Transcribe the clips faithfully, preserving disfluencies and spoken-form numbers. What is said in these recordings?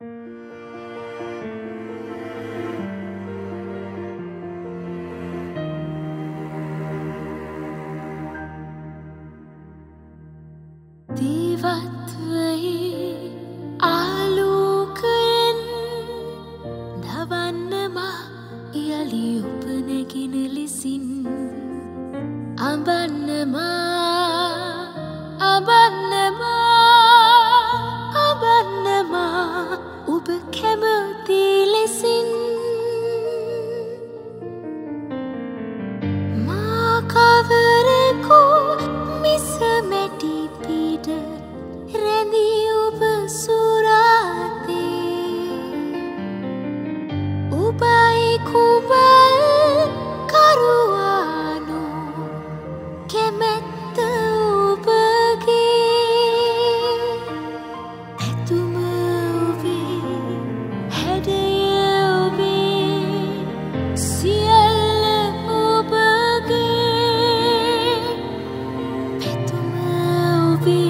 Divat vai aloken davanma yali upanegin lisin abanma abanma abanma ub kemati lisin ma kavare ko misameti pida rendi ub surate ubai kubal karuano kemet ubage etuma ubi hedeya ubi sial ubage etuma ubi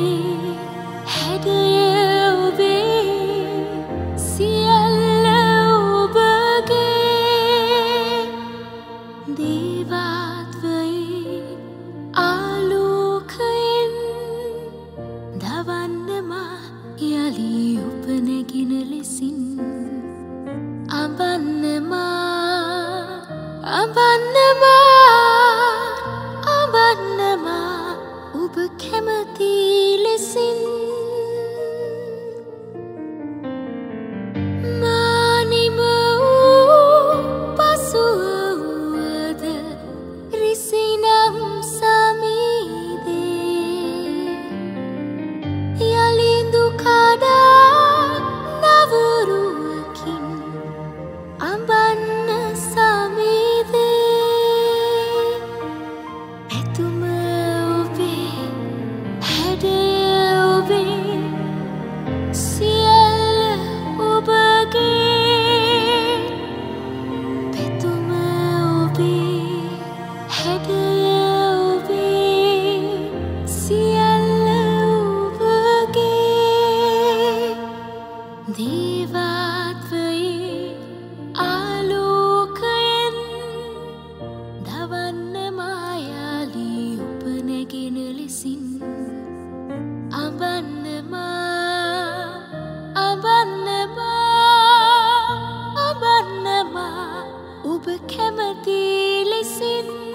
Divat vai alokayen davanma yali upanegin lisin abanma abanma abanma ub kemati lisin Divat vai alokayen davanma yali upanegin lisin abanma abanma abanma ub kemati lisin.